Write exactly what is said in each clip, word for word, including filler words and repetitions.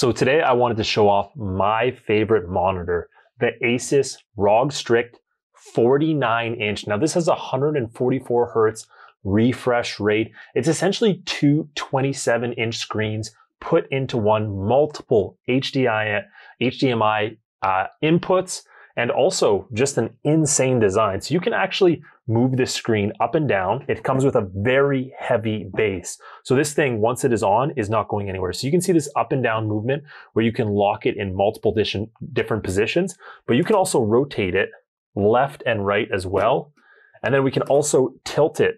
So today I wanted to show off my favorite monitor, the Asus R O G Strix forty-nine inch. Now this has one hundred forty-four hertz refresh rate. It's essentially two twenty-seven inch screens put into one, multiple H D M I uh, inputs, and also just an insane design. So you can actually move this screen up and down. It comes with a very heavy base. So this thing, once it is on, is not going anywhere. So you can see this up and down movement where you can lock it in multiple different positions, but you can also rotate it left and right as well. And then we can also tilt it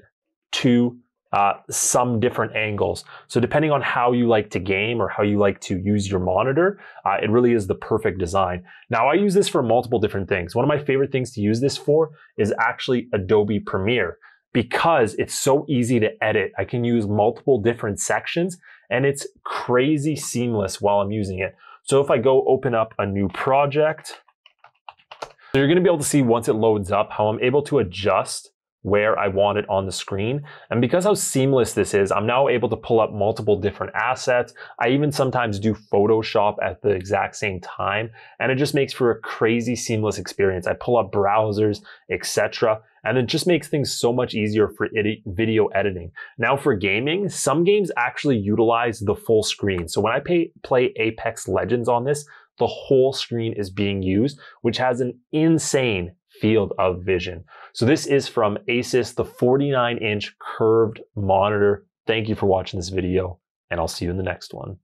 to uh, some different angles. So depending on how you like to game or how you like to use your monitor, uh, it really is the perfect design. Now I use this for multiple different things. One of my favorite things to use this for is actually Adobe Premiere, because it's so easy to edit. I can use multiple different sections and it's crazy seamless while I'm using it. So if I go open up a new project, so you're gonna be able to see once it loads up how I'm able to adjust where I want it on the screen. And because how seamless this is, I'm now able to pull up multiple different assets. I even sometimes do Photoshop at the exact same time, and it just makes for a crazy seamless experience. I pull up browsers, et cetera, and it just makes things so much easier for video editing. Now for gaming, some games actually utilize the full screen. So when I pay, play Apex Legends on this, the whole screen is being used, which has an insane field of vision. So this is from Asus, the forty-nine inch curved monitor. Thank you for watching this video, and I'll see you in the next one.